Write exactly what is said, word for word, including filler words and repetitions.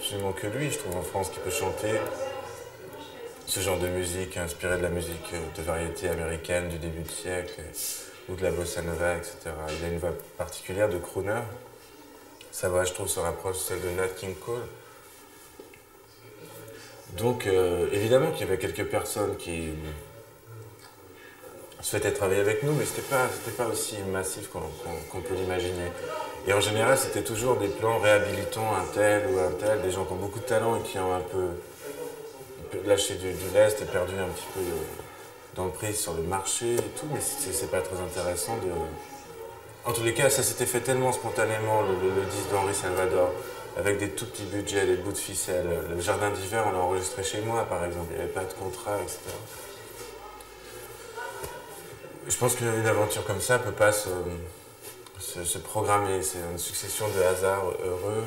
absolument que lui, je trouve, en France, qui peut chanter ce genre de musique inspirée de la musique de variété américaine du début de siècle, ou de la bossa nova, et cetera. Il a une voix particulière de crooner. Sa voix, je trouve, se rapproche de celle de Nat King Cole. Donc, euh, évidemment qu'il y avait quelques personnes qui souhaitaient travailler avec nous, mais c'était pas, c'était pas aussi massif qu'on qu'on, qu'on peut l'imaginer. Et en général, c'était toujours des plans réhabilitant un tel ou un tel, des gens qui ont beaucoup de talent et qui ont un peu, un peu lâché du, du lest et perdu un petit peu d'emprise sur le marché et tout, mais c'est pas très intéressant de... En tous les cas, ça s'était fait tellement spontanément, le, le, le disque d'Henri Salvador, avec des tout petits budgets, des bouts de ficelle. Le Jardin d'hiver, on l'a enregistré chez moi, par exemple. Il n'y avait pas de contrat, et cetera. Je pense qu'une aventure comme ça ne peut pas se, se, se programmer. C'est une succession de hasards heureux.